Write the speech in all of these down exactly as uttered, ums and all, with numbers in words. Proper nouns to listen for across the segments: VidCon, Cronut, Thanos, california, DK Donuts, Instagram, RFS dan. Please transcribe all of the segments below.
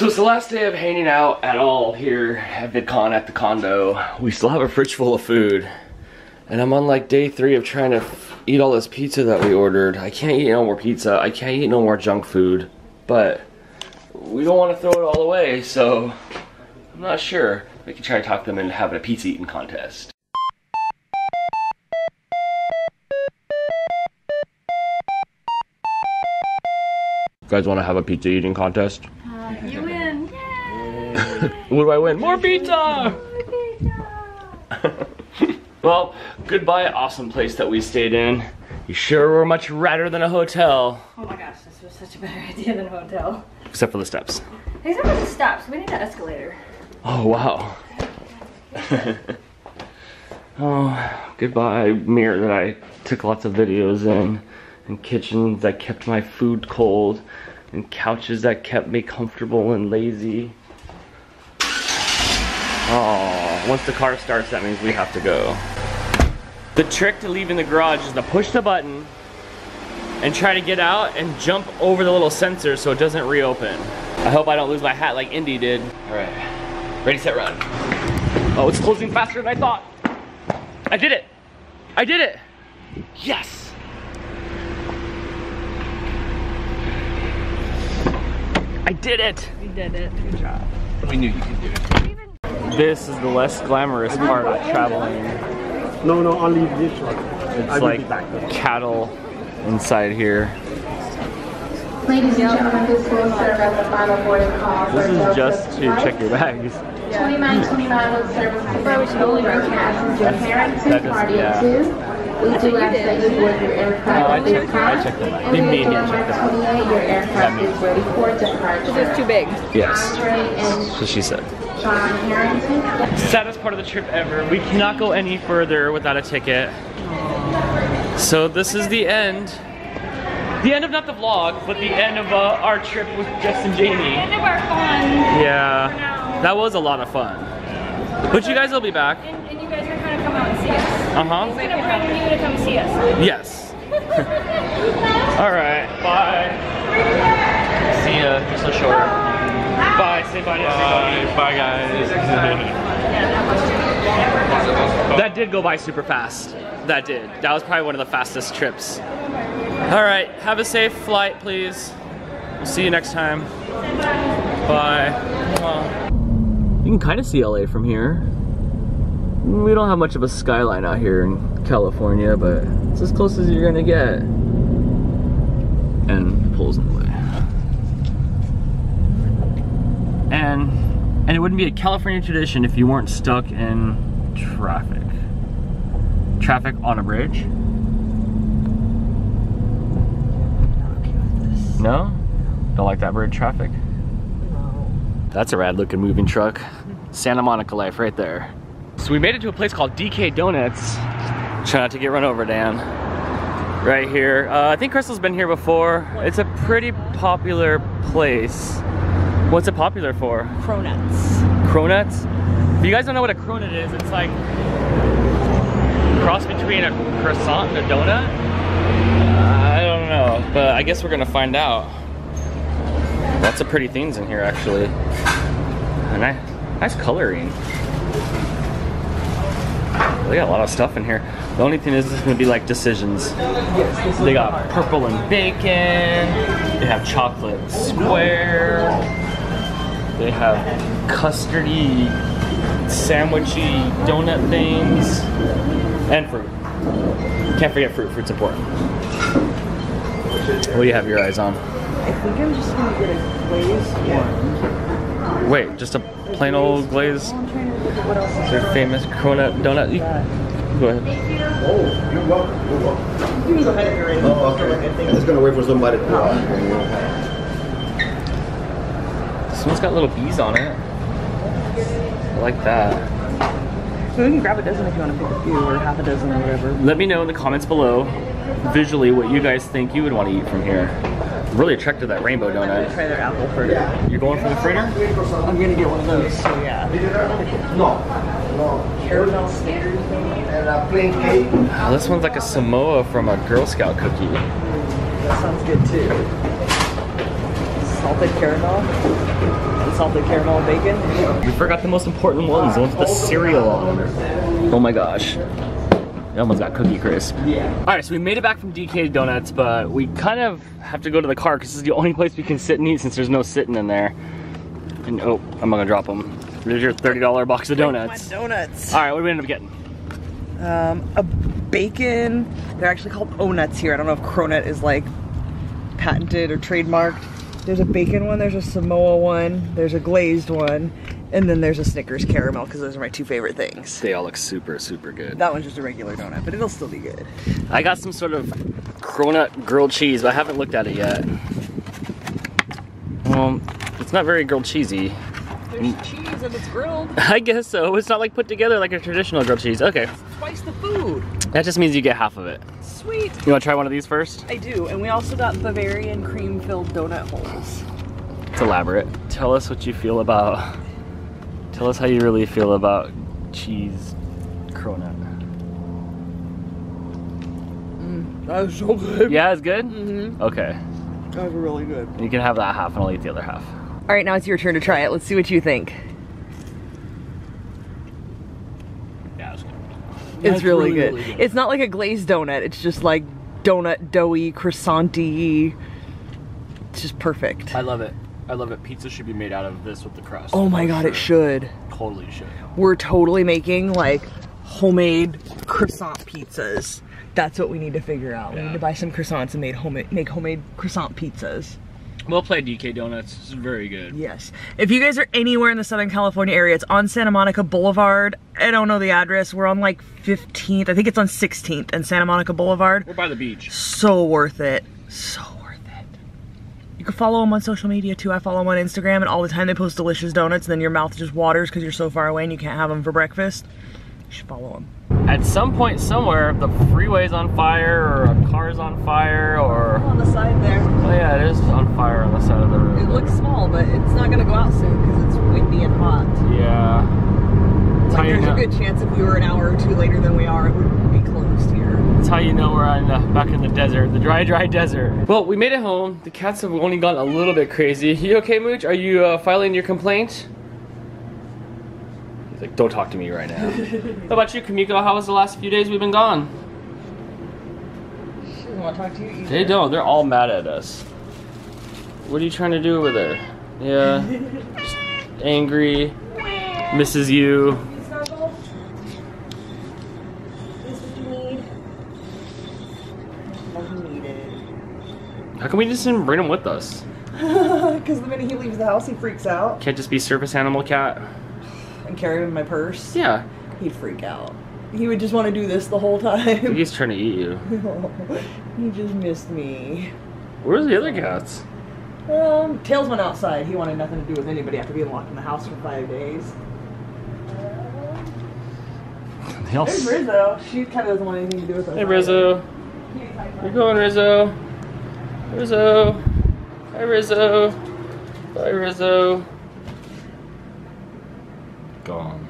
So it's the last day of hanging out at all here at VidCon at the condo. We still have a fridge full of food. And I'm on like day three of trying to eat all this pizza that we ordered. I can't eat no more pizza. I can't eat no more junk food. But we don't want to throw it all away, so I'm not sure. We can try to talk them into having a pizza eating contest. You guys want to have a pizza eating contest? Uh, you win! Yay! What do I win? More pizza! More pizza! Well, goodbye awesome place that we stayed in. You sure were much rather than a hotel. Oh my gosh, this was such a better idea than a hotel. Except for the steps. Except for the steps. We need an escalator. Oh, wow. Oh, goodbye mirror that I took lots of videos in, and kitchens that kept my food cold, and couches that kept me comfortable and lazy. Oh, once the car starts, that means we have to go. The trick to leaving the garage is to push the button and try to get out and jump over the little sensor so it doesn't reopen. I hope I don't lose my hat like Indy did. All right. Ready, set, run. Oh, it's closing faster than I thought. I did it. I did it. Yes. I did it. You did it. Good job. We knew you could do it. This is the less glamorous part of traveling. No, no, I'll leave this one. It's like cattle inside here. Ladies and gentlemen, this will serve as the final boarding call. This is just to check your bags. twenty-nine twenty-nine will serve as the final boarding call. Your parents and party too. We do ask that you board your aircraft at this time. I checked them out. Didn't mean to check them out. Your aircraft is ready for departure. This is too big. Yes. That's what she said. Saddest part of the trip ever. We cannot go any further without a ticket. So this is the end. The end of not the vlog, but the end of uh, our trip with Jess and Jamie. The end of our fun. Yeah, that was a lot of fun. But you guys will be back. And, and you guys are gonna come out and see us. Uh huh. We're gonna bring you to come see us. Yes. All right. Bye. See ya. You're so short. Bye. Say bye to everybody. Bye. Bye, guys. That did go by super fast. That did. That was probably one of the fastest trips. All right, have a safe flight, please. We'll see you next time. Bye. Bye. You can kind of see L A from here. We don't have much of a skyline out here in California, but it's as close as you're gonna get. And poles in the way. And, and it wouldn't be a California tradition if you weren't stuck in traffic. Traffic on a bridge. No? Don't like that bird traffic? No. That's a rad looking moving truck. Santa Monica life right there. So we made it to a place called D K Donuts. Try not to get run over, Dan. Right here. Uh, I think Crystal's been here before. It's a pretty popular place. What's it popular for? Cronuts. Cronuts? If you guys don't know what a cronut is, it's like a cross between a croissant and a donut. I don't know, but I guess we're gonna find out. Lots of pretty things in here, actually. And nice, nice coloring. They got a lot of stuff in here. The only thing is, it's gonna be like decisions. They got purple and bacon. They have chocolate square. They have custardy, sandwichy donut things, and fruit. Can't forget fruit, fruit's important. What do you have your eyes on? I think I'm just gonna get a glazed one. Wait, just a plain old glazed? Their famous cronut donut. Go ahead. Oh, you're welcome, you're welcome. You can go ahead if you're ready. Oh, okay. I'm just gonna wait for somebody to pull out. This one's got little bees on it. I like that. So we can grab a dozen if you want to pick a few, or half a dozen, or whatever. Let me know in the comments below, visually, what you guys think you would want to eat from here. I'm really attracted to that rainbow donut. I'm going to try their apple fritter. Yeah. You're going for the fritter? I'm going to get one of those, so yeah. No. No. Caramel Snickers and a plain cake. Oh, this one's like a Samoa from a Girl Scout cookie. That sounds good, too. Salted caramel. chocolate caramel and bacon. We forgot the most important ones, the ones with the cereal on them. Oh my gosh. That one's got Cookie Crisp. Yeah. Alright, so we made it back from D K Donuts, but we kind of have to go to the car because this is the only place we can sit and eat since there's no sitting in there. And oh, I'm not gonna drop them. There's your thirty dollar box of donuts. My donuts. Alright, what did we end up getting? Um, a bacon. They're actually called O-Nuts here. I don't know if Cronut is like patented or trademarked. There's a bacon one, there's a Samoa one, there's a glazed one, and then there's a Snickers caramel because those are my two favorite things. They all look super, super good. That one's just a regular donut, but it'll still be good. I got some sort of Cronut grilled cheese, but I haven't looked at it yet. Um, it's not very grilled cheesy. There's cheese and it's grilled. I guess so. It's not like put together like a traditional grilled cheese. Okay. It's twice the food. That just means you get half of it. Sweet. You want to try one of these first? I do. And we also got Bavarian cream filled donut holes. It's elaborate. Tell us what you feel about. Tell us how you really feel about cheese Cronut. Mm, that was so good. Yeah, it's good? Mm-hmm. Okay. That was really good. You can have that half and I'll eat the other half. All right, now it's your turn to try it. Let's see what you think. Yeah, it's good. It's That's really, really, good. really good. It's not like a glazed donut. It's just like donut doughy, croissant-y. It's just perfect. I love it. I love it. Pizza should be made out of this with the crust. Oh my god, sure. It should. Totally should. We're totally making like homemade croissant pizzas. That's what we need to figure out. Yeah. We need to buy some croissants and make homemade, make homemade croissant pizzas. Well played, D K Donuts. It's very good. Yes. If you guys are anywhere in the Southern California area, it's on Santa Monica Boulevard. I don't know the address. We're on like fifteenth. I think it's on sixteenth and Santa Monica Boulevard. We're by the beach. So worth it. So worth it. You can follow them on social media too. I follow them on Instagram, and all the time they post delicious donuts, and then your mouth just waters because you're so far away and you can't have them for breakfast. You should follow them. At some point somewhere, the freeway's on fire, or a car's on fire, or... On the side there. Oh yeah, it is on fire on the side of the road. It looks small, but it's not going to go out soon because it's windy and hot. Yeah. Like, how there's you know. a good chance if we were an hour or two later than we are, it would be closed here. That's how you know we're on the, back in the desert, the dry, dry desert. Well, we made it home. The cats have only gone a little bit crazy. You okay, Mooch? Are you uh, filing your complaint? Like, don't talk to me right now. How about you, Kamiko? How was the last few days we've been gone? She doesn't want to talk to you either. They don't. They're all mad at us. What are you trying to do over there? Yeah. Just angry. Misses you. How come we just didn't bring him with us? Because the minute he leaves the house, he freaks out. Can't just be service animal cat. And carry him in my purse. Yeah. He'd freak out. He would just want to do this the whole time. He's trying to eat you. Oh, he just missed me. Where's the other cats? Um, Tails went outside. He wanted nothing to do with anybody after being locked in the house for five days. Uh, they all There's Rizzo. She kind of doesn't want anything to do with us. Hey Rizzo. You're going Rizzo. Rizzo. Hi Rizzo. Bye Rizzo. Gone.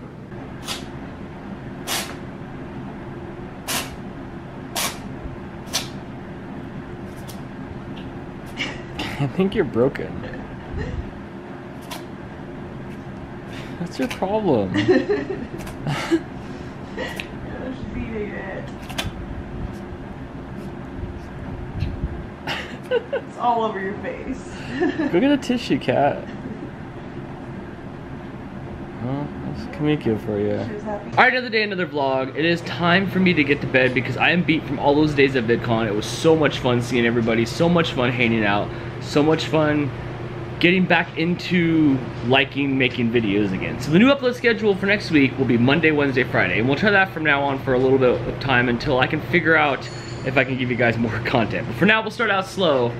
I think you're broken. What's your problem? It's all over your face. Go get a tissue, cat. Huh? Kamiko for you. Alright, another day, another vlog. It is time for me to get to bed because I am beat from all those days at VidCon. It was so much fun seeing everybody, so much fun hanging out, so much fun getting back into liking making videos again. So the new upload schedule for next week will be Monday, Wednesday, Friday. And we'll try that from now on for a little bit of time until I can figure out if I can give you guys more content. But for now, we'll start out slow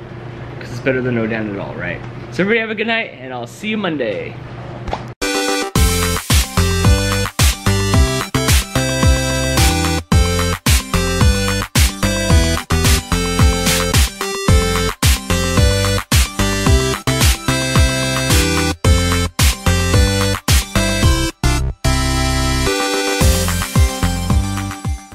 because it's better than no down at all, right? So everybody have a good night and I'll see you Monday.